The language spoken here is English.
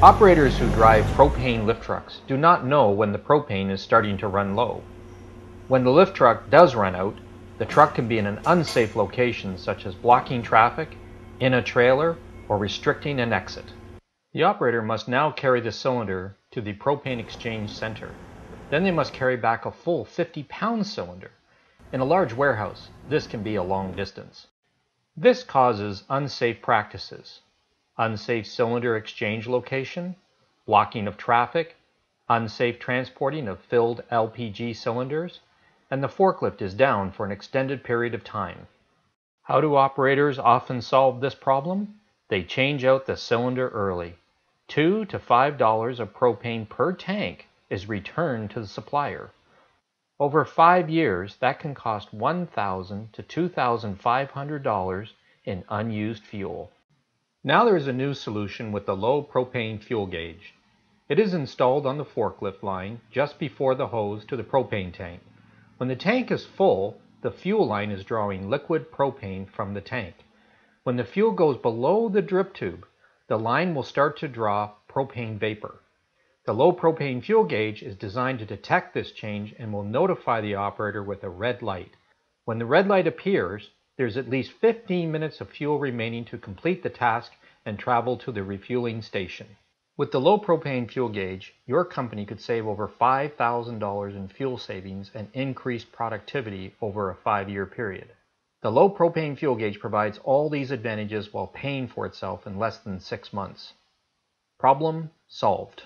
Operators who drive propane lift trucks do not know when the propane is starting to run low. When the lift truck does run out, the truck can be in an unsafe location such as blocking traffic, in a trailer, or restricting an exit. The operator must now carry the cylinder to the propane exchange center. Then they must carry back a full 50-pound cylinder. In a large warehouse, this can be a long distance. This causes unsafe practices: unsafe cylinder exchange location, blocking of traffic, unsafe transporting of filled LPG cylinders, and the forklift is down for an extended period of time. How do operators often solve this problem? They change out the cylinder early. $2 to $5 of propane per tank is returned to the supplier. Over 5 years, that can cost $1,000 to $2,500 in unused fuel. Now there is a new solution with the low propane fuel gauge. It is installed on the forklift line just before the hose to the propane tank. When the tank is full, the fuel line is drawing liquid propane from the tank. When the fuel goes below the drip tube, the line will start to draw propane vapor. The low propane fuel gauge is designed to detect this change and will notify the operator with a red light. When the red light appears, there's at least 15 minutes of fuel remaining to complete the task and travel to the refueling station. With the low propane fuel gauge, your company could save over $5,000 in fuel savings and increase productivity over a 5-year period. The low propane fuel gauge provides all these advantages while paying for itself in less than 6 months. Problem solved.